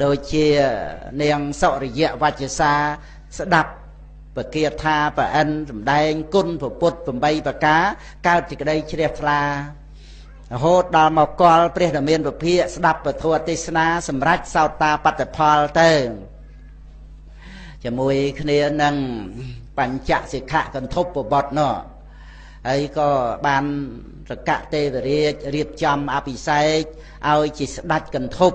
đôi chia niềng sọ để dẹo và chia xa sẽ đập và kia tha và ăn rồi đay côn và bột và bay và cá cao thì cái đây chia đẹp là hốt đào mọc cỏ bể đầm miên và phe sẽ đập và thua tê na sầm rách sao ta bắt được pal têจะมวยคะแนนนั่งปัญจสิกขากันทบปบดเนาะไอ้ก็บานสกะเตเรียบเรียบจำอภิไสเอาจิตดัดกันทบ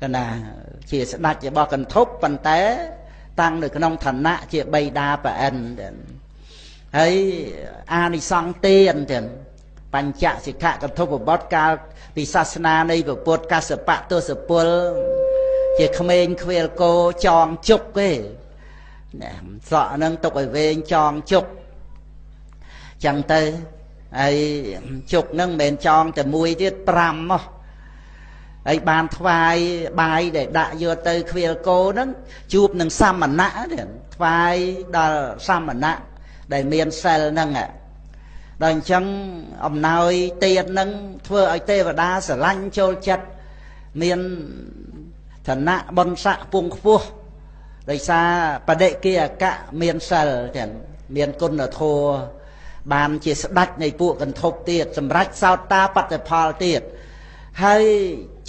ก็น่ะเฉียสนัดจะบอกกันทุบปันเตะตั้งหรือขนมฐานะเฉียบใบดาไปเอ็นเฮ้ยอานิสังเตียนเด่นปัญจสิกขะกันทุบปุบบัตกาปิศาสนาในปุบบัตกาสปะตัวสปุลเจคเมนเคลโกจองจุกเลยเนี่ยสอนังตกไปเวงจองจุกจังเตยไอจุกนั่งเมนจองแต่มวยที่ปรำอ่ะไอบานทวายบายเด็ดด่าโยเตยเคลโกนั่งจูบนั่งซ้ำมันหนะเด่นทวายดาซ้ำมันหนะได้เมียนเซลนั่งอ่ะดังจังอมนายเตียนนั่งเพื่อไอเตวดาสลันโจจัดเมียนฐานะบนสะพุงฟูได้ซาประเดกียกะเมียนเซลเห็นเมียนกุนอโทบานเจสดัดในปุกันทบเตียดสำรักสาวตาปัตตพาลเตียดให้เ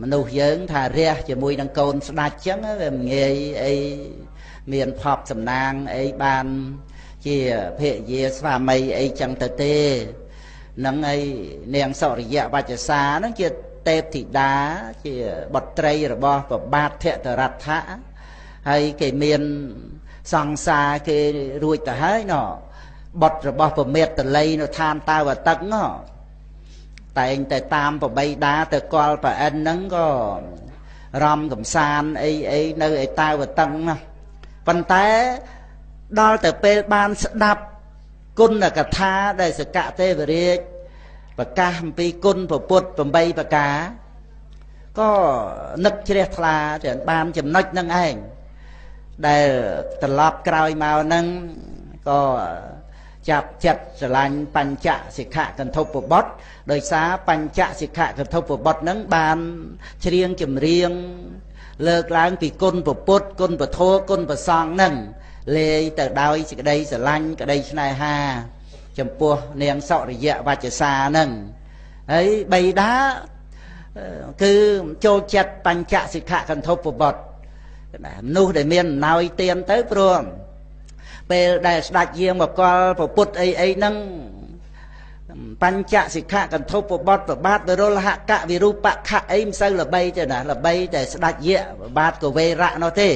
มนุษย์เยิ้งทาเรียจะมวยดังโกนสนัดจังแบบเงยไอเมียนพอบสำนางไอบานเชียเพยเยสวามัยไอจังเตเตนั่งไอเนียงสาวริยะวาจสานั่งเชียเตถิดาเชี่ยบทเตยหรือบอว่าบาทเทตรัฐะให้เกเมียนสังสาเกรวยแต่ให้เนาะบทหรือบอว่าเมตตาเลยเนาะทานตาว่าตั้งเนาะแต่เองแต่ตามว่าใบดาแต่กอลว่าอันนั้นก็รำกับซานไอไอเนยไอตาว่าตั้งนะปันแต่ดอลแต่เปบานสดับกุนกระทาได้สกะเตวเรียกปากกาไปก้นผัวปวดผัวใบปากกาก็นึกเชื่อทลาเดี๋ยวบานจำนักนั่งเองได้ตลอดกลายมานั่งก็จับจัดสลายปัญจสิกขะกันทบปุบบัตโดยสาปัญจสิกขะกันทบปุบบัตนั่งบานเชียงจำเรียงเลิกล้างไปก้นผัวปวดก้นผัวโทก้นผัวซองนั่งเลยแต่ดาวสิกได้สลายก็ได้ชนะฮาจำพวกเนียงสอริยะวาจสานั่งไอ้ใบดาคือโจจัดปัญจสิกขะกันทบปุบบัตนู่นได้เมียนนายเตียนเต้พรวมไปได้ดักเยี่ยงแบบก็ปุดไอ้ไอ้นั่งปัญจสิกขะกันทบปุบบัตแบบบาทไปโรละหะกะวิรูปะขะไอ้มันเส้นละใบเจ้าน่ะละใบแต่ดักเยี่ยบาทก็เวระนอเต้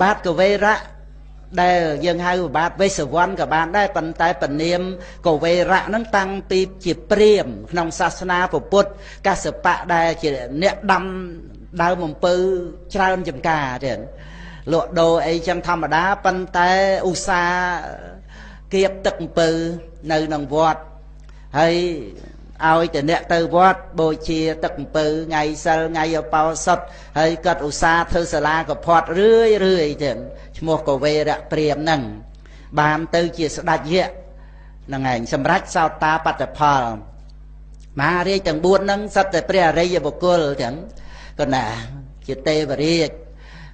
บาทก็เวระได้ยังให้บาทเวสวรรค์กับบาทได้ปัญไตปัญเนียมก็เวระนั้นตั้งปีจีเปรี้ยมนองศาสนาปุตกาสปะได้จีเนื้อดำดาวมุมปื้ชราลจำกาเด่นโลโดไอจังธรรมดาปัญไตอุสาเกียบตึกปื้ในนองวอดให้เอาแต่เนื้อเตอวอดโบเชียตึกปื้ไงเซลไงเอาเป่าสดให้กัดอุสาเธอสลากับพอดเรื่อยเด่น Chúng có về đã tìm nâng Bàm tư chỉ sẽ đặt dịa Nâng ảnh xâm rách sao ta bắt đập hòa Mà rì chẳng buôn nâng sắp tới bè rì vô côn chẳng Còn nà Chỉ tê và rì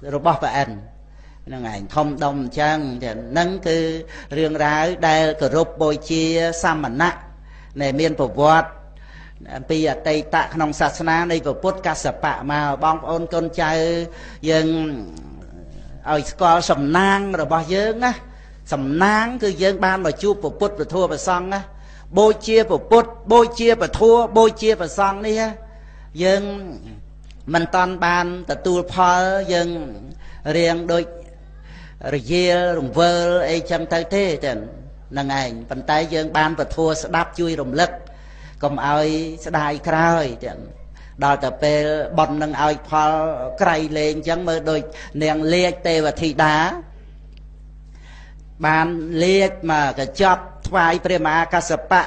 Rồi bó vào anh Nâng ảnh thông đông chăng Nâng cứ rương rái Đài cửa rụp bôi chia xa mà nặng Này miên phổ vọt Bây giờ Tây Tạ nông sạch ná Này vừa bút ca sập bạ mà Bóng ôn con trai Nhưng Ở có sầm nang rồi bó dưỡng Sầm nang cứ dưỡng ban mà chú Phổ bút và thua và xong Bôi chia phổ bút Bôi chia và thua Bôi chia và xong đi Nhưng Mình toàn bàn ta tu phó dân riêng đôi riêng rung vơ ấy chẳng thấy thế chẳng Nâng ảnh phần tay dân bàn và thua sẽ đáp chui rung lực Còn ai sẽ đai khói chẳng Đó ta bê bọn nâng ai phó cây lên chẳng mơ đôi nền liếc tê và thị đá Bàn liếc mà cái chóp thoái prema ca sập bạ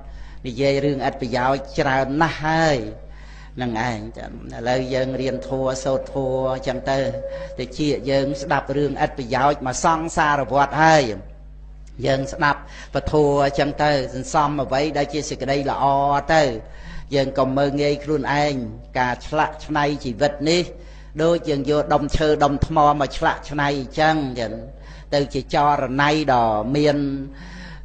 Vì vậy rương ạch bây giờ chẳng nát hơi Nâng ảnh Lời dân riêng thua sâu thua chẳng tư Thì chị dân sẽ đạp rương ạch bây giờ Mà xong xa rồi vọt hơi Dân sẽ đạp và thua chẳng tư Dân xong mà vậy đã chia sẻ cái đây là o tư Dân còn mơ nghe khuôn anh Cả chạc này chỉ vật ní Đôi dân vô đông chơ đông thơ mò Mà chạc này chẳng Từ chỉ cho rồi nay đỏ miên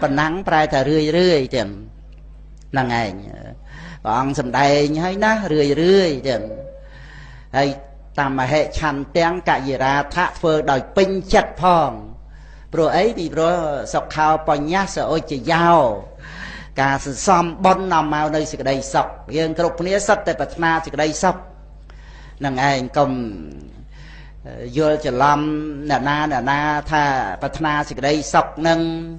còn nắng phải thở rưỡi rưỡi chẳng năng ngày bọn sầm đầy hay ná rười rưỡi chẳng hay tạm mà hệ chăn tiếng cả gì ra thạ phơ đòi pin chặt phòng rồi ấy thì rồi sọc khao bọn nhát sợ ôi chỉ giao cả sự xóm bon nằm màu nơi sự đầy sọc riêng cục nghĩa sắp tại bạch ma sự đầy sọc năng ngày cầm vừa chỉ làm nà na tha bạch ma sự đầy sọc nâng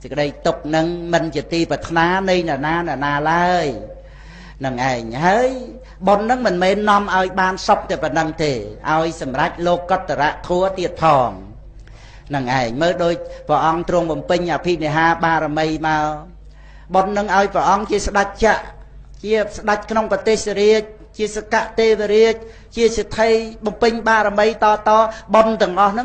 chỉ cái đây tục năng mình chỉ ti bạch na đây là na lai năng ấy nhớ bọn nó mình mới nom ao ban sọc để bận năng thể ao sầm rách lô cất ra thua tiệt thòng năng ấy mới đôi vợ ông trông bầm pin nhà phi này ha ba làm mây mà bọn nó ao vợ ông chia sạch chợ chia sạch trong bát tê seri chia sạch tê veri chia sạch thay bầm pin ba làm mây to bọn từng ông nó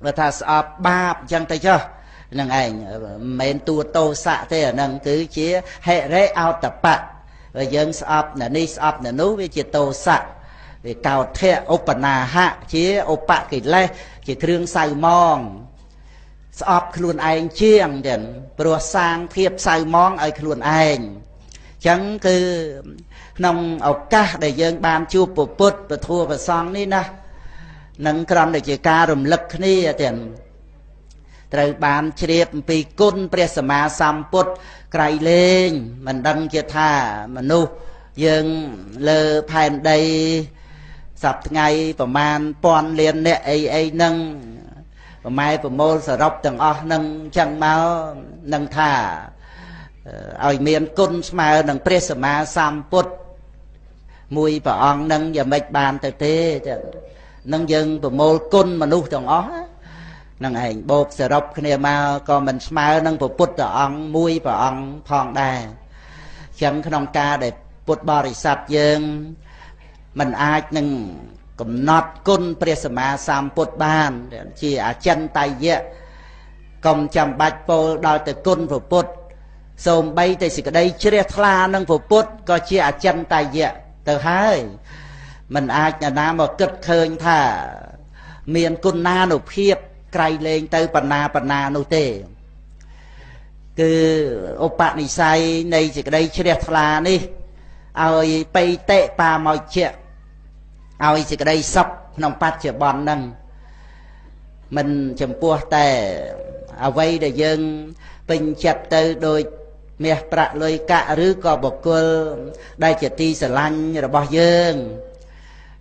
và thà sọp ba chẳng thấy chưa năng ảnh men tua tô xạ thế ở năng cứ chế hệ rễ ao tập bạc và dân sập là ni sập là nú với chế tô xạ để cào thẹ opana hạ chế opa kĩ le chế thương sầu mong sập khuôn anh chiang đền pro sang thiệp sầu mong ở khuôn anh chẳng cứ nông ốc cá để dân ban chua bột bột và thua và sang ní na năng cầm để chế ca rầm lực ní tiền trời ban triệt bị côn presma samput cày lên mình đăng chia tha mình nu dương lơ phèn đây sập ngày và man pon liền nè ai nâng và mai và môn sờ róc từng o nâng chân máu nâng tha ở miền côn mà nâng presma samput mùi và on nâng và mệt bàn từ thế nâng dương và môn côn mà nu từng o năng ảnh bột sờ rọc kia mà còn mình smile năng bột bột ong muối và ong phong đài chẳng không ca để bột bò để sạch dương mình ai nâng cũng nót côn presma sam bột ban chỉ ở chân tay dễ còn chạm bạch bồ đòi từ côn bột bột xong bay từ sự đây chưa thla năng bột bột có chỉ ở chân tay dễ từ hai mình ai nhà nam mà cực khơi thả miền côn na nộp hiệp cày lên tới pana nô tê cứ opa này say này chỉ cái đây chưa đẹp là đi ai pay tệ pa mọi chuyện ai chỉ cái đây sọc nòng pat chở bòn nâng mình chấm cua tè ao vây để dân bình chặt tới đôi mẹ bạ lôi cả rứ cò bọc cua đây chỉ ti sờ lanh rồi bỏ dân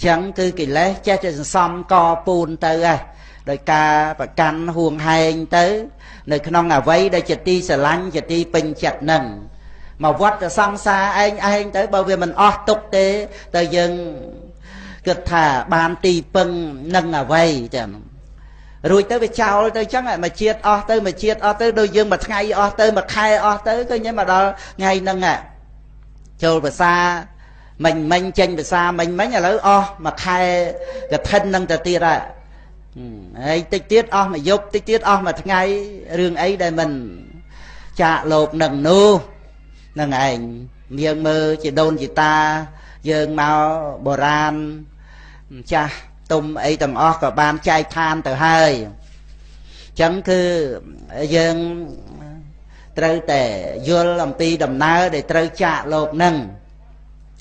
chẳng cứ kỳ lét chặt trên sông co pun tới à đời ca và căn huồng hai tới nơi non là vây đây chật ti sờ lanh chật ti bình chật nâng mà vót xong xa anh tới bởi vì mình o tục tế tới dân Cứ thả bàn tì bưng nâng ở vầy rồi tới với cháu tới chắc là mà chết ơ tới mà chết ơ tới đôi dương mà ngay ơ tới mà khai ơ tới cái nhé mà đó ngay nâng ạ châu và xa mình chênh và xa mình mấy nhà lỡ ơ mà khai cái thân nâng tờ tiết ạ tích tiết ơ mà giúp tích tiết ơ mà ngay rương ấy để mình chạ lộp nâng nu nâng ảnh nhưng mơ chỉ đôn chỉ ta dương mau bồ ran cha tùm ấy tầm ớt của ban chai than từ hai chẳng cứ dương trâu tể vô lòng ti đầm nơ để trâu chạ lột nâng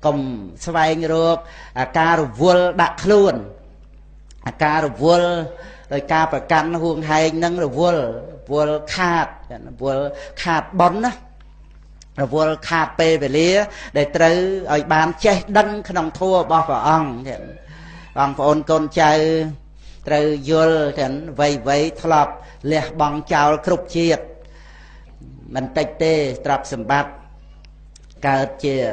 cùng xa vay ngược ca rù vô đặc luôn ca rù vô rồi ca bà căn huông hay nâng rù vô vô khát bón á rồi vô khát pê và lý để trứ ôi ban chết đăng nông thua bó vào ông bằng phôn con chơi trời vô chẳng vầy vầy thọp liệt bóng cháu khúc chiếc mình tách tê trọc xâm bạc cao chìa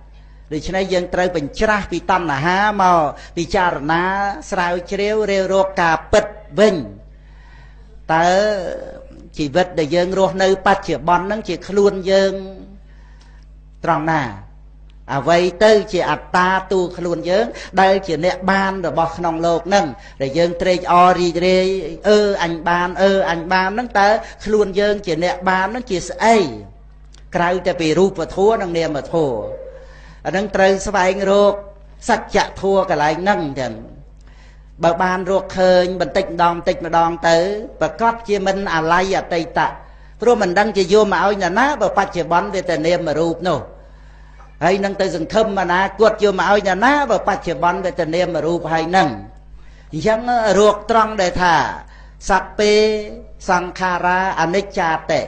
để cho nên dân trời bình chả vì tâm là há màu vì chả ná sao chéo rêu rô cà bật vinh ta chỉ vật để dân rô nơi bát chìa bón nắng chỉ luôn dân tròn nè à vậy tư chỉ ạt ta tu luôn dân đây chỉ nẹ ban rồi bọt nòng lột nâng rồi dân tre ori tre anh ban nâng ta luôn dân chỉ nẹ ban nó chỉ say cày tại vì ruột và thua nâng niệm mà thua nâng tre sao vậy ruột sạch chạ thua cả lại nâng chẳng bờ ban ruột khơi mình tịnh đòn tới và cót chia mình à lai à tây tạ rồi mình đăng chỉ vô mà ôi nhà ná và phát chỉ bắn về tại niệm mà ruột nô hay nâng tới rừng thâm mà ná cuột vô mà ôi nhà ná và phát triển bắn về tình em mà rụp hay nâng dân ruột trong để thả sạc bê sang khá ra anh ấy cha tệ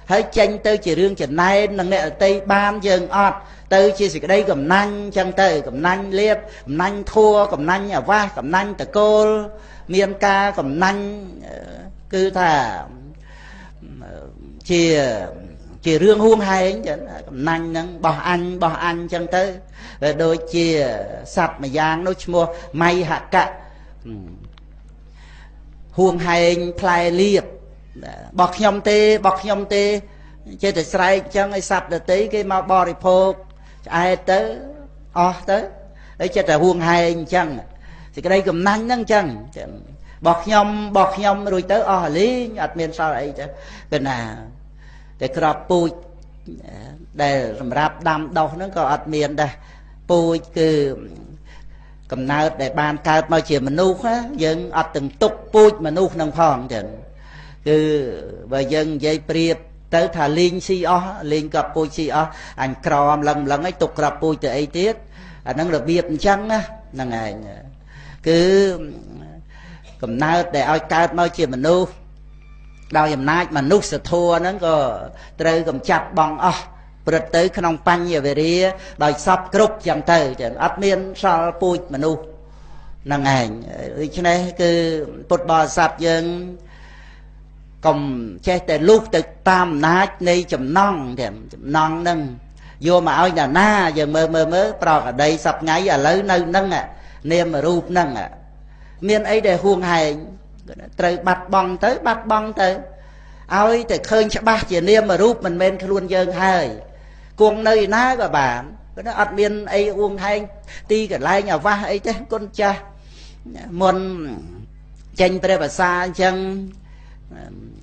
hãy tranh tới chỉ rương chỉ này nâng nè tây ban dân ọt tới chỉ cái đây cầm nanh chân tới cầm nanh liếp cầm nanh thua cầm nanh ở va cầm nanh từ cô miên ca cầm nanh cứ thà chỉ rương huông hay anh chẳng nanh nâng bỏ anh chẳng tới đôi chia sạch mà giang nó mua may hạ cạ huông hay anh play liệp bọc nhom tê chơi để say chẳng ai sạch được tí cái mau bò đi phô ai tới tới đấy chơi là huông hay anh chẳng thì cái đây cầm nanh nâng chẳng bọc nhom rồi tới lý nhặt miền sao ấy chứ gần à để cọp bùi để rạp đam đầu nó còn ạt miền đây bùi cứ cầm nợ để bàn cào mà chỉ mình nuốt á dân ạt từng tục bùi mà nuốt nông phòng chứ cứ và dân dây priệp tới thà liên si o liên cọp bùi si o anh cọp lần ấy tục cọp bùi từ ấy tiết năng lực việc chăng á năng này cứ cầm nát để ao cát mau chìm mình nuôi đau dầm nát mà nuốt sẽ thua nó có từ cầm chặt bong à bật tới khăn ông pan nhiều về đi đòi sập cột chạm từ trên áp miên sao pui mình nuôi năng này cho nên cứ bột bò sập dần cầm che để lúc từ tam nát này chấm non thì chấm non nâng vô mà ao nhà na giờ mơ mơ mơ tròn ở đây sập ngay giờ lấy nơi nâng à niêm mà rụp nâng à miền ấy để huồng hài từ bạt băng tới ao từ khơi chả ba giờ niêm mà rụp mình men luôn dơn hài cuồng nơi na và bản cái đó ở miền ấy huồng hài ti cả lai nhà va ấy thế con cha muốn tranh về bà sa chăng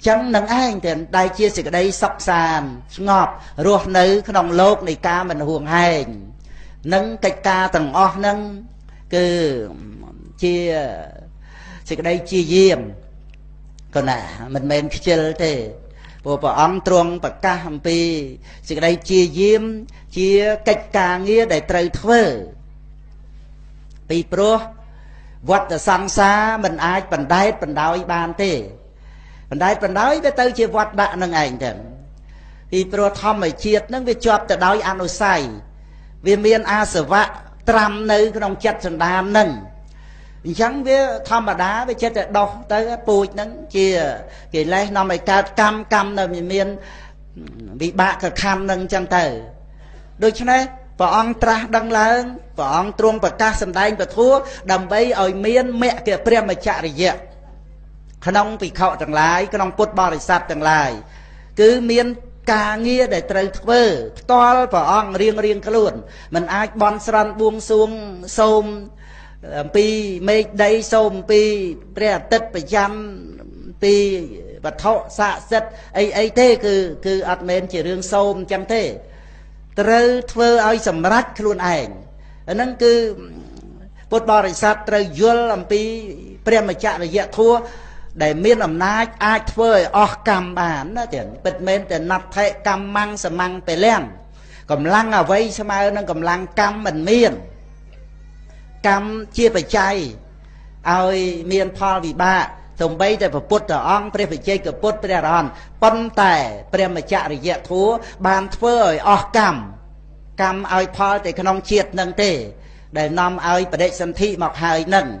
chẳng năng ai thì đại chia sẻ cái đây sọc sàn ngọt ruột nữ không lột này ca mình huồng hành nâng cái ca tầng o nâng cứ chia sẻ cái đây chia diêm còn à mình chơi thì bộ bảo ông truông bậc ca hầm pi sẻ cái đây chia diêm chia cái ca nghĩa để trời thơ pi pro vật là sang xa mình ai mình đái mình đau ban thế mình đái mình đói với tới chia vật đã nâng ảnh thằng thì pro thom mà chiết nâng với chọp từ đói ăn say vì miền a sờ vạ tram nơi trong chặt sần đam nâng chẳng với thom mà đá với chết đo tới pui nâng chia kể lấy nó mày cam cam là miền bị bạ cả khăn nâng chẳng thở đôi cho nên và ông tra đăng lên và ông truông và ca sầm đai và thua đầm bay ở miền mẹ kia prem mà chạy gì vậy khăn ông bị khọ chẳng lái, khăn ông cột bò để sạt chẳng lái, cứ miên ca nghĩa để trời vơ, to và ong riêng cái luôn, mình ai bón săn buông xuống sôm, pi mấy đây sôm pi, bè tết phải chăn, pi và thọ xạ sệt, ấy thế cứ ăn men chỉ riêng sôm chăm thế, trời vơ ai sầm rách luôn ảnh, nên cứ cột bò để sạt trời vơ làm pi, bè mà chạm là dễ thua. Để miên ẩm nát ai thuê ọc cằm bản đó tiền bật men tiền nạp thệ cằm măng sờ măng tề len cầm lăng ở vây sao mai nâng cầm lăng cằm mình miên cằm chia phải chay ai miên pha vì ba thùng bay để phải put ở on phải phải chay cửa put phải đòn pon tẻ phải mà chạy để dẹt thú bàn thuê ọc cằm cằm ai pha để con ông triệt nâng tề để nằm ai phải để sân thị mọc hài nâng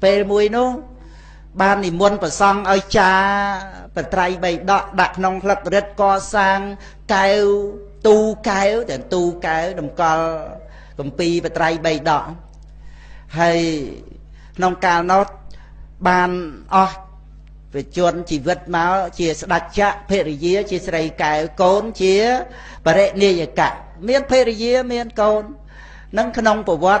về mùi nó ban thì muốn phải xong ơi cha phải trai bày đọt đặt nông lật rất co sang kêu tu kêu để tu kêu đồng co cầm pi phải trai bày đọt hay nông cao nó ban o về chuồn chỉ vứt máu chia đặt chạ phê día chia sấy kêu côn chia và đệ nia cả miên phê día miên côn nâng nông của vót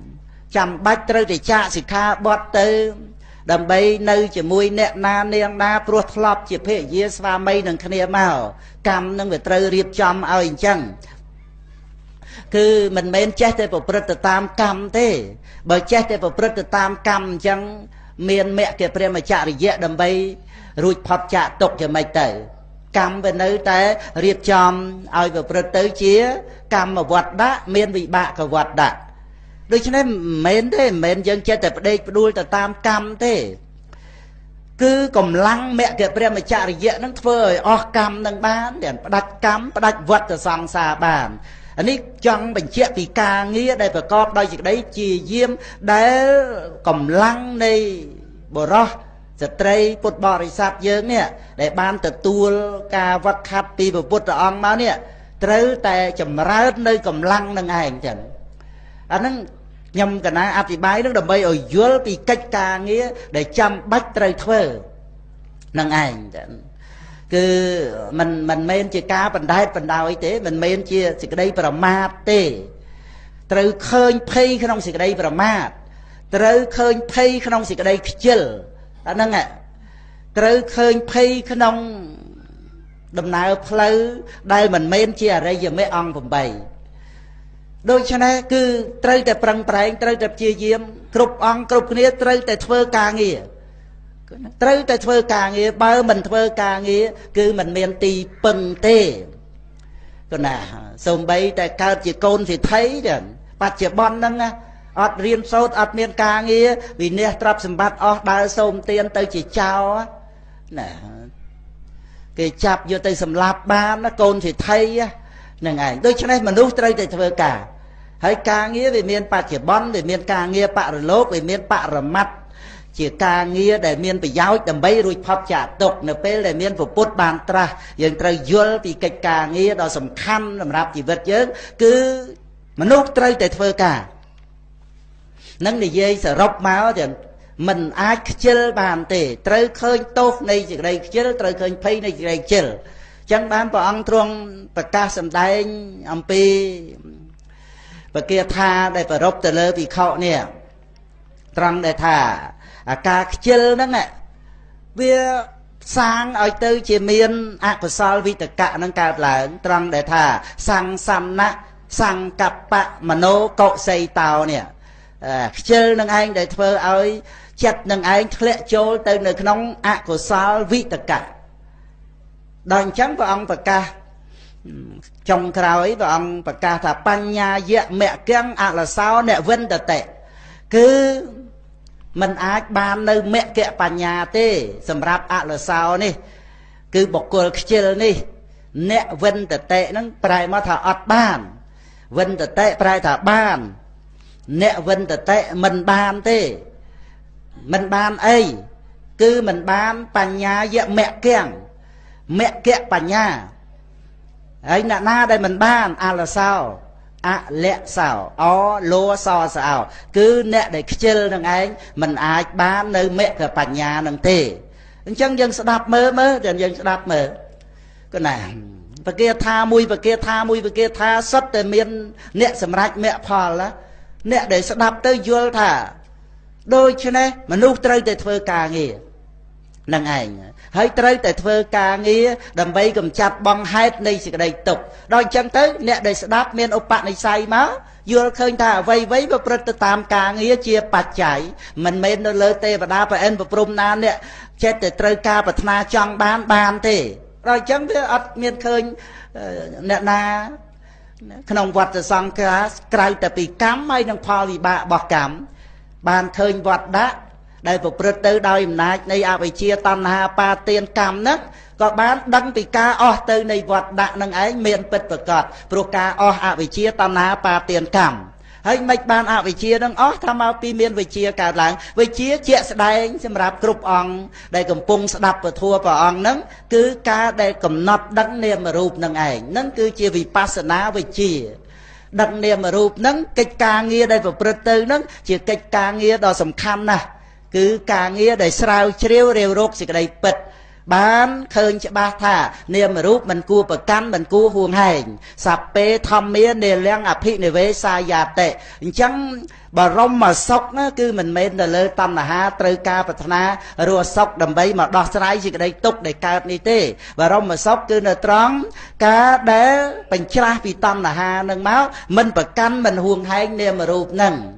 chăm bách trâu để cha sĩ kha bọt tư đầm bay nơi chỉ mùi nẹt na nẹt na pro lọp chỉ phê dìa và mây nâng khăn màu cam nâng về trâu riệp chăm ao hình chăng Cứ mình bên chết thì bộ bật tam căm thế. Bởi chết thì bộ bật tam căm chẳng miền mẹ kia prema chả rỉ dẹ đầm bay rụt phọt chả tục cho mày tẩy. Căm về nơi tế riêng chòm ai bộ bật tới chía căm mà vọt đã miền vị bạ cả vọt đã. Đôi chứ này mến thế mến dân chết thì đuôi tam căm thế. Cứ cầm lăng mẹ kia prema chả rỉ dẹ nâng phơi o căm nâng bán để đặt căm đặt vật ở song xa bàn. Anh ấy chẳng bình chép vì ca nghĩa đây phải có đôi việc đấy chì diêm để cầm lăng này bổ rõ sẽ trây bột bò rì sạp dưỡng nè để ban tự tuôn ca vật khát bì bột bột ong máu nè trâu tè chầm rớt nơi cầm lăng nâng hành chẳng anh ấy nhầm cả năng áp dị bái nó đầm bây ở dưới vì cách ca nghĩa để chăm bách trây thơ nâng hành chẳng. Cứ mình mên chìa cá bằng đáy bằng đào ấy tế. Mình mên chìa cái đây bà mát tế. Trâu khơi phê khá nông xì cái đây bà mát. Trâu khơi phê khá nông xì cái đây khá chêl. Đó nâng ạ. Trâu khơi phê khá nông đầm nào pháu. Đây mình mên chìa rây dùm mấy ông vòng bầy. Đôi cho nên cứ trâu tè prăng prang trâu tè chìa diêm. Cục ông cục nghĩa trâu tè thơ ca nghĩa. Trâu ta thơ ca nghĩa, bao mình thơ ca nghĩa. Cứ mình miền tì bần tê. Còn nà, xong bây ta cao chìa côn thì thấy chẳng. Bạch chìa bọn nâng á. Ất riêng sốt, ất miền ca nghĩa. Vì nè trọc xâm bạch ớt đá xong tiên tao chìa chào á. Nà, kìa chạp vô tây xâm lạp bán á, côn thì thấy á. Nâng ảnh, đôi cho nên mình lúc trâu ta thơ ca. Hãy ca nghĩa vì miền bạch chìa bọn, vì miền ca nghĩa bạ rồi lốt, vì miền bạ rồi mắt. Chỉ ca nghĩa để miên phải giáo đầm bấy rụi pháp trả tục. Nếu phê để miên phải bút bàn tra. Nhưng trời dùl vì cách ca nghĩa đó sống khăn làm rạp chỉ vật dưỡng. Cứ mà nốt trời để thơ cả. Nâng này dây sẽ rốc máu thì mình ai chêl bàn tề. Trời khơi tốt này chỉ đây chêl. Trời khơi phê này chỉ đây chêl. Chẳng bán vào ông truông và ca xâm đánh ông bì. Và kia tha để phải rốc tờ lơ vì khọ nè. Trong để thả ca chêl nâng ạ. Vì sang oi tư chìa miên ạc của sol vi tật cạ nâng cạp là trong để thả sang xăm nạ sang cặp bạ mà nô cậu xây tàu nè. Chêl nâng anh để thơ oi chật nâng anh lệ chôl tư nâng nông ạc của sol vi tật cạ. Đoàn chấm vào ông và ca trong khảo ấy vào ông và ca thả băng nhà dịa mẹ kiêng ạc là sao nẹ vân tật tệ. Cứ mình ách ban nơi mẹ kẹ bà nhà tê xâm rạp ạ là sao nê. Cứ bọc cô chêl nê. Nẹ vân tờ tệ nâng prai mà thả ọt bàn. Vân tờ tệ prai thả bàn. Nẹ vân tờ tệ mình bàn tê. Mình bàn ấy. Cứ mình bàn bà nhà dạ mẹ kẹng. Mẹ kẹ bà nhà. Ấy nạ na đây mình bàn ạ là sao. Á lẹ sao, ó lô so sao. Cứ nẹ để chêl nâng anh. Mình ai bán nơi mẹ và bà nhà nâng tê. Chẳng dân sẽ đạp mơ mơ. Dân sẽ đạp mơ. Còn này và kia tha mùi và kia tha mùi và kia tha sốt để miên. Nẹ sẽ mạch mẹ phò lá. Nẹ để sẽ đạp tới vô thả. Đôi chứ nè. Mà nụ trời để thơ ca nghe nâng anh. Hãy trời để thơ ca nghe. Đầm bây cầm chạp bong hết này sẽ đầy tục. Đôi chẳng tới nẹ để sẽ đạp miên ốc bạn này say máu. Dù khơi thả vây vây và bật tam ca nghĩa chia bạch chảy. Mình mên nó lơ tê và đá và em và brum na nè. Chết để trời ca và thna chong bán tê. Rồi chẳng biết ớt miên khơi nè na. Khăn ông vật là xong khá. Cái tại vì cắm hay nâng phò vì bạ bọc cắm. Bàn khơi vật đá. Đây và bật tư đôi em nạch này à phải chia tàn hà ba tiên cắm nấc. Có bán đăng vì ca ơ tư này vọt đạn nâng ấy miền bật vật gọt. Pro ca ơ ạ vị chia tàn á ba tiền cảm. Hãy mạch ban ạ vị chia nâng ơ tham áo pi miền vị chia cả lãng. Vị chia chia sẽ đánh xem rạp cục ong. Đây cầm bông sẽ đập và thua vào ong nâng. Cứ ca đây cầm nọt đăng niềm mà rụp nâng ấy. Nâng cứ chia vì pasana vị chia. Đăng niềm mà rụp nâng cách ca nghe đây và bật tư nâng. Chia cách ca nghe đó sầm khăn nà. Cứ ca nghe đây sao chiếu rêu rốt sẽ đây bật. bán khơi cho ba thả niềm rúp mình cua bậc cắn mình cua huồng hành sập pe thâm mía nền leng áp phi nề vế sai già tệ chẳng bà rong mà sốc nó cứ mình men là lơ tâm là ha trừ ca bạch na rùa sốc đầm bấy mà đọt trái gì cái đây túc để cao ni tê bà rong mà sốc cứ là trắng cá đá bành tra vì tâm là ha nâng máu mình bậc cắn mình huồng hành niềm rúp nâng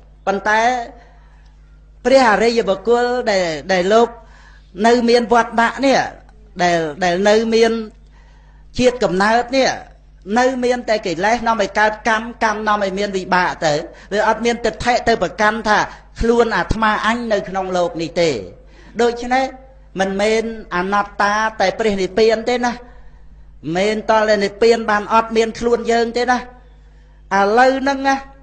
còn tạiព្រះអរិយបុគ្គល ដែល លោក នៅ មាន វត្ត ដាក់ នេះ ដែល នៅ មាន ជាតិ កំណើត នេះ នៅ មាន តែ កិលេស នាំ ឲ្យ កើត កម្ម កម្ម នាំ ឲ្យ មាន វិបាក ទៅ វា អត់ មាន ទិដ្ឋិ ទៅ ប្រកាន់ ថា ខ្លួន អាត្មា អញ នៅ ក្នុង លោក នេះ ទេ ដូច្នេះ មិន មែន អនត្តា តែ ព្រះនិព្វាន ទេ ណា មែន តលនិព្វាន បាន អត់ មាន ខ្លួន យើង ទេ ណា ឥឡូវ ហ្នឹង ណា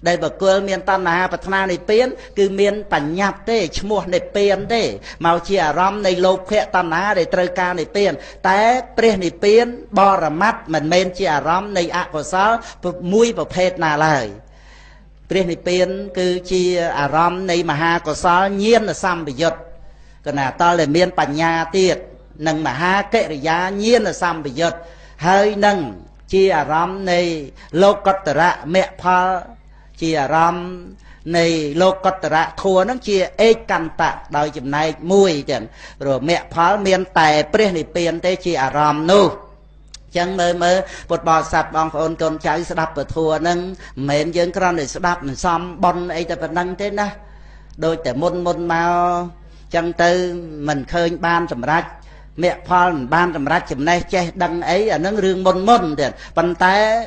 đây bà cô miên tâm là hà bật na nì biên cứ miên bảnh nhạp tê chmù mùa nì biên tê màu chê à rõm này lộp khẽ tâm là hà để trơ ca nì biên té bê nì biên bó rà mắt mình mên chê à rõm này ạ của sáu mũi bà phết nà lời Pria ni pin cứ chi aram này mà ha có sao nhiên là sam bị giật còn là to là miên bạch nhà tiệt nâng mà ha kệ giá nhiên là sam bị giật hơi nâng chi aram này lộc cật ra mẹ pha chi aram này lộc cật ra thua nó chi e căn tạ đời chừng này mùi chẳng rồi mẹ pha miên tài pria ni pin tới chi aram nu chẳng mơ một bò sạp bóng phồn con cháy sẽ đập và thua nâng mềm dưỡng con để sẽ đập xong bóng ấy tập nâng thế ná đôi tẻ môn mau chẳng tư mình khơi ban trầm rách mẹ phò ban trầm rách chùm này chết đăng ấy ở nâng rương môn tiền bằng tay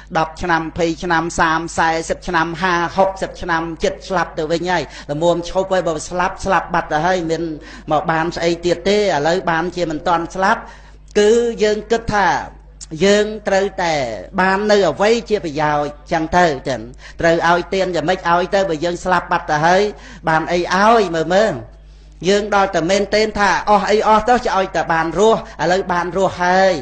đọc cho năm phí cho năm xàm xài xếp cho năm hà hốc xếp cho năm chích sạp từ với nhai là muôn chụp với bộ sạp bạch là hơi mình mà bàn sẽ tiệt tế ở lấy bàn chìa mình toàn sạp cứ dương kết thả dương trời tè bàn nơi ở vây chìa phải giàu chẳng thơ trời oi tiên và mấy oi tới bởi dương sạp bạch là hơi bàn ấy oi mơ mơ dương đòi tờ mên tên thà ơ ấy ơ tớ cho ơi tờ bàn rùa à lấy bàn rùa hơi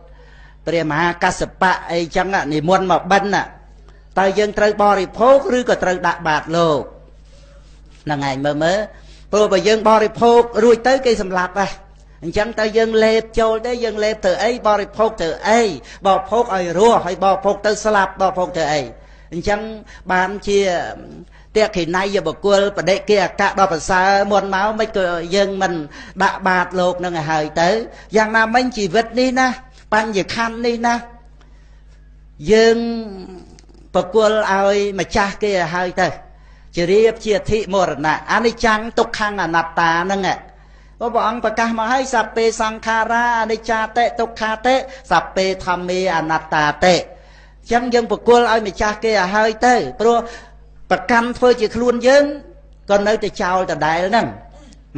พระมหากัสสปะไอจังอ่ะนี่มวลมาบันอ่ะตายยังตรบริโภคหรือก็ตรดาบาดโลกนั่งไงเมื่อพอไปยังบริโภครวยเต้กี่สำลับอ่ะจังตายยังเล็บโจลได้ยังเล็บเธอไอบริโภคเธอไอบริโภคไอรัวไอบริโภคเธอสลับบริโภคเธอไอจังบานเชียเตี้ยขีนายอย่าบอกกลัวประเด็กกี้กะดอกภาษามวลเมาไม่เกิดยังมันดาบาดโลกนั่งไงหายเต้ยังนำมันชีวิตนี้นะปัญญาคันนี่นะยังประกวดเอามาจ้าเกี่ยหายเต้จะเรียบเชียทิมรณะอันนี้จังตุกขังอนัตตานั่งไงว่าบอกอังประกาศมาให้สัพเพสังขาราอนิจจาเตตุกขาเตสัพเพธรรมเมอนัตตาเตจังยังประกวดเอามาจ้าเกี่ยหายเต้เพราะประกันเพื่อจะคลุนยืนก็นึกแต่ชาวแต่ได้แล้วนั่ง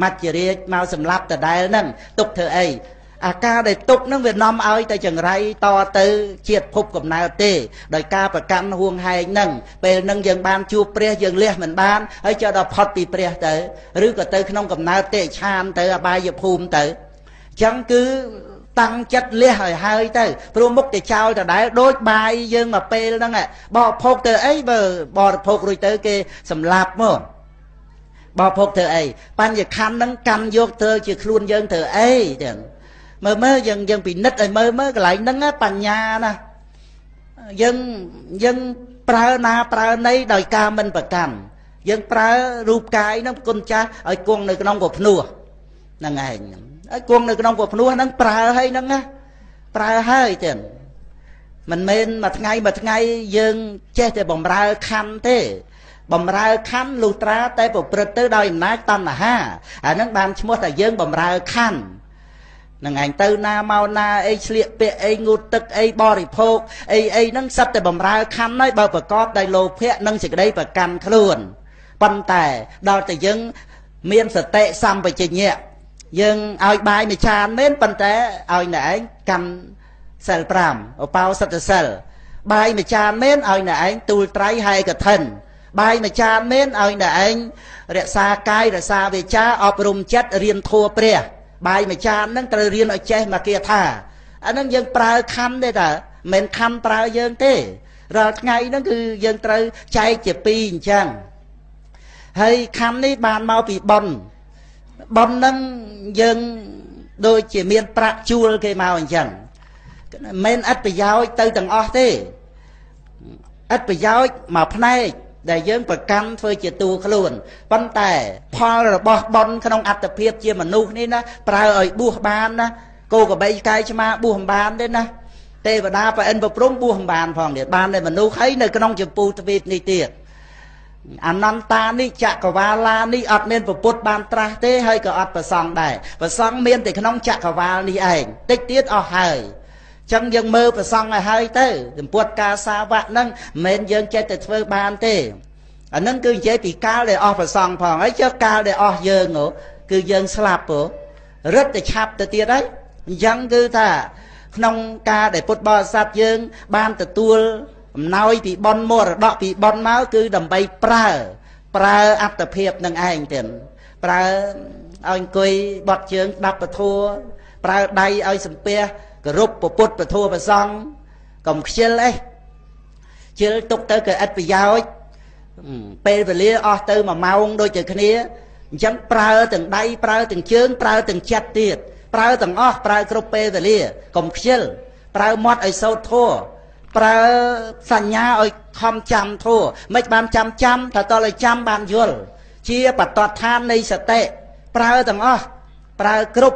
มัดจะเรียกมาสำลับแต่ได้แล้วนั่งตุกเธอไออาการได้ตุกนั่งเวียนน้อมเอาแต่จังไรต่อเตอเฉียดพบกับนายเตะโดยการประกันห่วงหายนั่งเป็นนั่งยังบานจูเปรี้ยยังเลี้ยเหมือนบ้านให้เจ้าดอกพอดปีเปรี้ยเตอหรือก็เตอขนมกับนายเตะชามเตอบายภูมิเตอจังคือตั้งจัดเลี้ยหายหายเตอพรุ่งมุกแต่ชาวแต่ได้โดยบายยังมาเป็นนั่งอ่ะบ่พกเตอไอ้บ่พกรุยเตอเกสำลับมั้งบ่พกเตอไอ้ปัญญาคันนั่งกันโยกเตอจะคลุนยังเตอไอ้เตอmới dân bị nít rồi mới lại nâng á bàn nhà nè dân prana pranay đời ca mình bậc cam dân pra rup cái nó con cha ở con nơi nông cột nua nâng ngày ở con nơi nông cột nua nâng pra hay nâng á pra hay tiền mình men mặt ngay dân che thì bầm ra khăn thế bầm ra khăn lù tra tay bột bật tới đời nát tâm là ha à nâng bàn chmốt là dân bầm ra khănนังไงเตอนาเมานาไอเฉลี่ยเปไองูตึกไอบริโภคไอนั่งซับแต่บ่มราคันน้อยเบาประกอบได้โลเพียนั่งสิกได้ประกันขลุ่นปั้นแต่ดาวแต่ยังเมียนสเตะซ้ำไปเจียงยังเอาใบในชาเม้นปั้นแต่เอาไหนกันเซลปรามเอาเปาสัตเซลใบในชาเม้นเอาไหนตูไตรไฮกระเทนใบในชาเม้นเอาไหนเรศากายเรศาเวชาอบรมเจ็ดเรียนทัวเปรียใบมาจานนั่งตระเรียนเอาใจมาเกียร์ท่าอันนั้นยังปลายคำได้แต่เหม็นคำปลายยังเต้เราไงนั่นคือยังตระใจเจ็บปีจังเฮ้ยคำนี้บานมาปีบอลนั่งยังโดยเจียเมียนประจูลเกยมาอย่างจังเหม็นอัดไปยาวเตยต่างอ้อเต้อัดไปยาวมาพนัยได้ยังประกันเพื่อจะตูขลุ่นปั้นแต่พอเราบอลขนมอัดเพียบเจียมันนุ่งนี่นะปลาเอ๋ยบัวบานนะโกกับใบไก่ชมาบัวบานด้วยนะเตะบดาไปเอ็นบปรุงบัวบานพองเดือดบานเลยมันนุ่งให้ในขนมจะปูตะเบียดในเตียงอันนั้นตานี่จักรวาลานี่อัดเมียนปุตบานตราเตะให้กับอัดประซองได้ประซองเมียนแต่ขนมจักรวาลนี่เองเตะเตี้ยออกให้จังยังมือประซองไอ้เฮ้ยเต้ปวดกาซาวะนั่งเมนยังใจแต่เฟื่อบานเต้อันนั้นคือใจปีกาเลยออกประซองพองไอ้เจ้ากาเลยออกเยิงเหรอคือเยิงสลับเหรอรึแต่ฉับแต่เตี้ยได้ยังคือถ้าน้องกาได้ปวดบอสับเยิงบานแต่ตัวน้อยปีบอลมัวดอกปีบอลเมาคือดำใบปลาอัตเพียบนั่งไอ้เต้ปลาเอาคุยบอดเยิงดับประทัวปลาใดเอาสัมเปียกรุบปปุดปะทัวปะซองกำเชลเอ้เชลตุกเตอเกิดอัดไปยาวเปรย์ไปเลี้ยออเตอมาเมาโดยเจอคนนี้ฉันปลาถึงใดปลาถึงเชิงปลาถึงจัดเตียดปลาถึงอ้อปลากรุบเปรย์ไปเลี้ยกำเชลปลามอดไอโซทัวปลาสัญญาไอคอมจำทัวไม่บานจำถ้าตอนเลยจำบานยุลเชียปัดตอดทานในสเตะปลาถึงอ้อปลากรุบ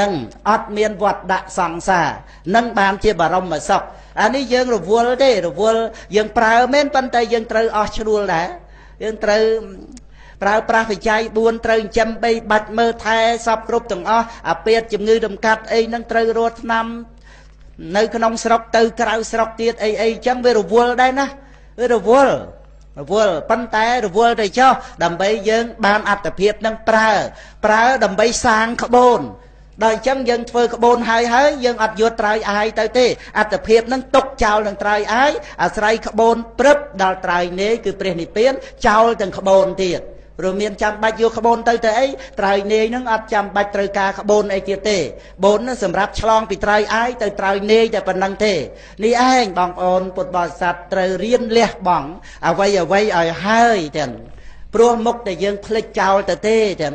นั่งอัดเมียนวัดดะสังสานั่งบานเจียบารมมาสักอันนี้ยังรบวัวเด้รบวัวยังปลาเม้นปันแต่ยังเตออชรูลนะยังเตอ เราปราศจากบุญเตยจำไปบัดเมื่อไทยสับรูปต่างอ้ออาเปียจำเงยดมกัดไอ้นั่งเตยรถนำในขนมสลับเตยกระเอาสลับเตี้ยไอ้ไอ้จำไปรูวัวได้นะรูวัววัวปั้นแต่รูวัวได้เจ้าดำไปยังบานอัดแต่เพียบนั่งปลาปลาดำไปสางขบวนได้จำยังเฟือกบนหายหายยังอัดยัวตรายอายเตยเตยอัดแต่เพียบนั่งตกเจ้าหลังตรายอายอัดตรายขบวนปรึบดาวตรายนี้คือเปลี่ยนเปลี่ยนเจ้าหลังขบวนเตี้ยเราเมียนจำใบโยขบวนเตยเตยไตรเนยนั่งอัดจำใบเตยกาขบวนไอเตยเตยบนนั่นสำหรับฉลองปีไตรไอเตยไตรเนยแต่เป็นนางเตยนี่ไอ้บางอ่อนปวดบาดสัตว์เตยเรียนเลี้ยบังเอาไว้ไอ้ให้เต็มพร้อมมุกแต่ยังพลิกเจ้าเตยเตยเต็ม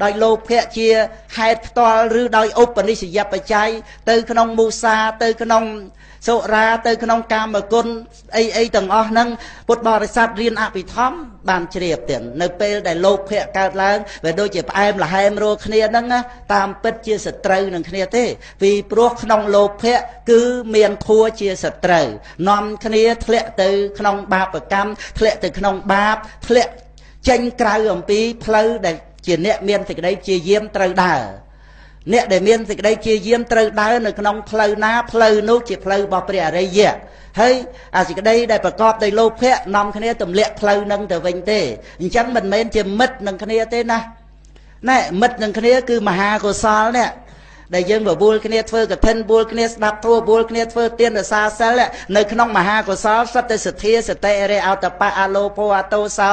ได้โลภะเชียไฮตัวหรือได้อุปนิสัยปัจจัยเตยขนมมูซาเตยขนมโซราเตยขนมกามกุลไอต่างอ้อนั่งบทบาทศาสตร์เรียนอภิธรรมบานเฉียบเตียนในเปลได้โลภะการล้างแต่โดยเฉพาะไอ้หล่าไอ้โรคเนียนั่งตามเป็ดเชียสตรีนั่งเนียเต้วีปลวกขนมโลภะคือเมียนทัวเชียสตรีนอมเนียทะเลเตยขนมบาปกรรมทะเลเตยขนมบาปทะเลเจนกลายของปีเพลได้เชี่ยเนี่ยเมียนสิกได้เชี่ยเยี่ยมเตยดาเนี่ยเดี๋ยวเมียนสิกได้เชี่ยเยี่ยมเตยดาในขนมเพลย์น้าเพลย์นู้เชี่ยเพลย์บอเปรียอะไรเยอะเฮ้ยอาสิกได้ได้ประกอบได้โลภะนำคะแนนตุ่มเละเพลย์นั่งแต่เวงเต้ฉันมันเมียนเชี่ยมิดนั่งคะแนนเต้นะนี่มิดนั่งคะแนนคือมหาโกศลเนี่ยได้ยังแบบบุลคะแนนเฟื่อกับเทนบุลคะแนนดับทั่วบุลคะแนนเฟื่อเตียนซาเซลเนี่ยในขนมมหาโกศลสัตย์สติสติเรียเอาแต่ปะอโลโพอโตซา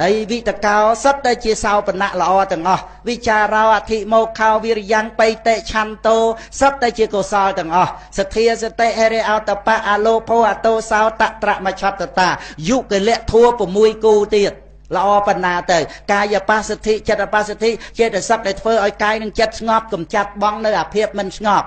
ไอ้วิตกาวสัตได้เชี่ยสาวปณะละอต่างอ่ะวิจาราวธิโมคาววิริยังไปเตชันโตสัตได้เชี่ยโกศลต่างอ่ะสเทียสเตเอเรอตปะอโลโพอโตสาวตะตระมชัตตายุเกเละทัวปมวยกูเตียดละอปณะเตยกายปัสสติเจตปัสสติเจตสัตได้เฟื่อไอ้กายนั่งจัดงอบกำจัดบ้องในอาเพียบมันงอบ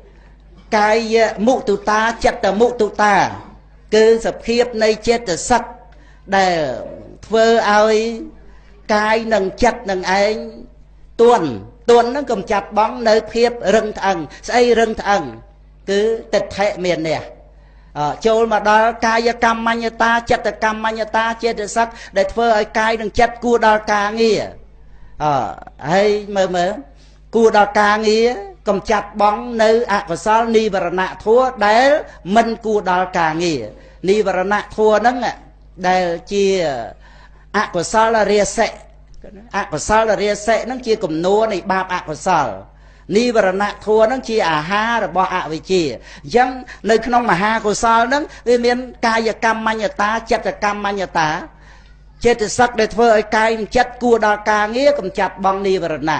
กายมุตุตาเจตมุตุตาคือสภาพในเจตสักได้เฟื่อเอากายหนึ่งเจตหนึ่งไอ้ตวนนั้นกำจัดบ้องในเพียบเริงทังใส่เริงทังคือติดแทะเมียนเนี่ยโจลมาดอกายกรรมมัญญตาเจตกรรมมัญญตาเจตสักได้เฟื่อเอากายหนึ่งเจตกูดอกางี้ให้เมื่อกูดอกางี้กำจัดบ้องในอกุศลนิวรณะทั่วได้มันกูดอกางี้นิวรณะทั่วนั้นอ่ะได้เชี่ยอกุศลเรียเสะอกุศลเรียเสะนั่นเชี่ยกลุ่มโน้ในบาปอกุศลนิวรณะทั่วนั่นเชี่ยอาหารหรือบ่อวิจิยังในขนมมหากุศลนั้นเป็นกายกรรมมัญญตาเจตกรรมมัญญตาเจตสักได้เฟื่อไอ้กายเจตกูดอกางี้กำจัดบ้องนิวรณะ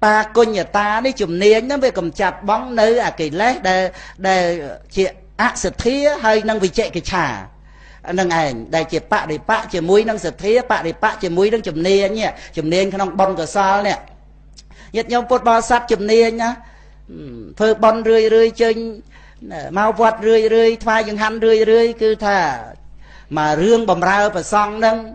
bà con nhà ta đi chùm niên nó về cầm chặt bóng nữ à kỳ lét để chị ạ sự thía hay năng vì chạy cái trả năng ảnh đại chị bạ để bạ chị muối năng sự thía bạ để bạ chị muối năng chùm niên nhỉ chùm niên không bông cờ sao nè nhiệt nhau phốt bao sát chùm niên nhá phơi bông rơi rơi chân mau vọt rơi rơi thoa dừng hăn rơi rơi cứ thà mà riêng bầm rau và son năng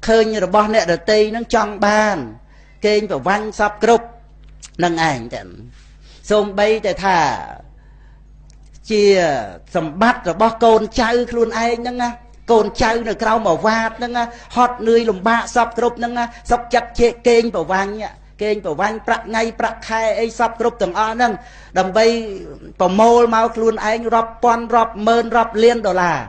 khơi như là bó nẹ đợt tây nó trong bàn kênh và văn sắp group nâng ảnh xong bây để thả chia sầm bắt rồi bó côn cháu luôn anh nâng á côn cháu là cao màu vạt nâng á hót nuôi lùm bạ sắp group nâng á sắp chặt chê kênh và văn nhá kênh và văn bạc ngay bạc khai ấy sắp group tầng ơ nâng đầm bây và mô mau luôn anh rộp con rộp mơn rộp liên đồ là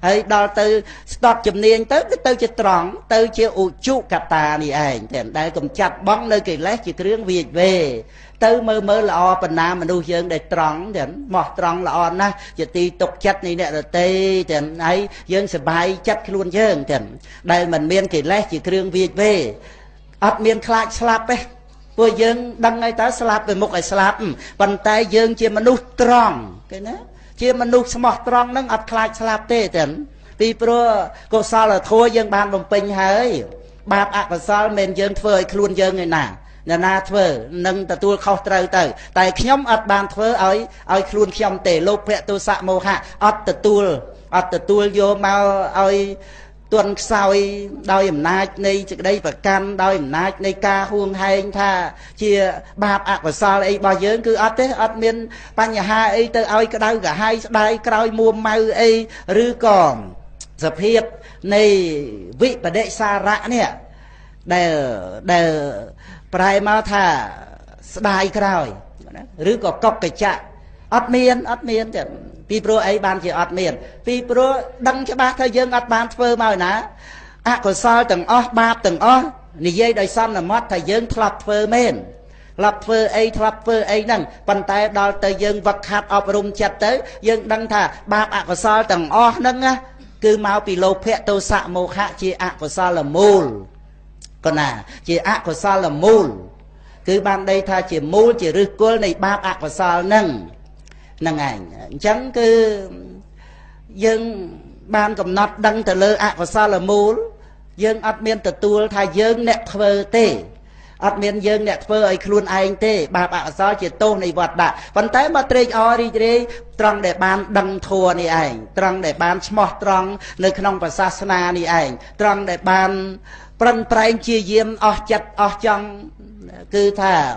ấy đòi tới stop chấm niên tới cái tới chỉ tròn tới chỉ u trụ cả ta này ảnh chẳng đây cũng chặt bóng nơi kỳ lét chỉ riêng việc về tới mơ mơ là o phần nào mà nuôi dưỡng để tròn chẳng mọt tròn là o na chỉ ti tục chặt này nè rồi tê chẳng ấy dưỡng sẽ bay chặt luôn dưỡng chẳng đây mình miền kỳ lét chỉ riêng việc về ấp miền khai slap ấy vừa dưỡng đăng ngay tới slap về một cái slap bàn tay dưỡng chỉ mà nuôi tròn cái đó chia mà nuôi mọt tròn nâng ấp khai slap tê chẳng vì pro cô sao là thua dưỡng bàn đồng pin hơi bạp ạ và sao mình dưỡng phơi luôn dưỡng người nào nhà na thưa nâng ta tua khâu trâu tới tại nhóm ắt bàn thưa ấy luôn nhóm tề lục hệ tu sạ mô hạ ắt ta tua vô mau ấy tuần sau đôi em nai này đây và can đôi em nai này ca huông hay tha chia bạp ạ và sao ấy bao giờ cứ ắt thế ắt miên ba nhà hai ấy tới ấy cái đâu cả hai đây cõi mua mau ấy rư còn sập hiệp này vị và đệ xa rã nè đều phải mau thả đại còi, rứa có cọc cái chạ, ắt miên thì pipro ấy ban chỉ ắt miên, pipro đăng cho ba thời gian ắt ban phơi mau nè, à còn sao từng ó ba từng ó, nị dây đời xong là mót thời gian thập phơi miên, thập phơi ấy nè, bàn tay đo thời gian vật hạt ở vùng chặt tới, dân đăng thả ba à còn sao từng ó nâng á, cứ mau bị lột phe tô sạ mồ hạ chỉ à còn sao là mồ còn à chỉ ạ của sao là mù cứ ban đây tha chỉ mù chỉ rư cô này ba ạ của sao nâng nâng ảnh chẳng cứ dân ban cầm nót đăng từ lơ ạ của sao là mù dân ắt miên từ tuol tha dân nẹt phơ tê ắt miên dân nẹt phơ ấy luôn anh tê ba ạ sao chỉ tô này vọt đã vẫn tới mà trê o đi trê trong để ban đăng thua này ảnh trong để ban smart trong nơi không và sa na này ảnh trong để ban phần trang chia diêm ở chặt ở trong cứ thả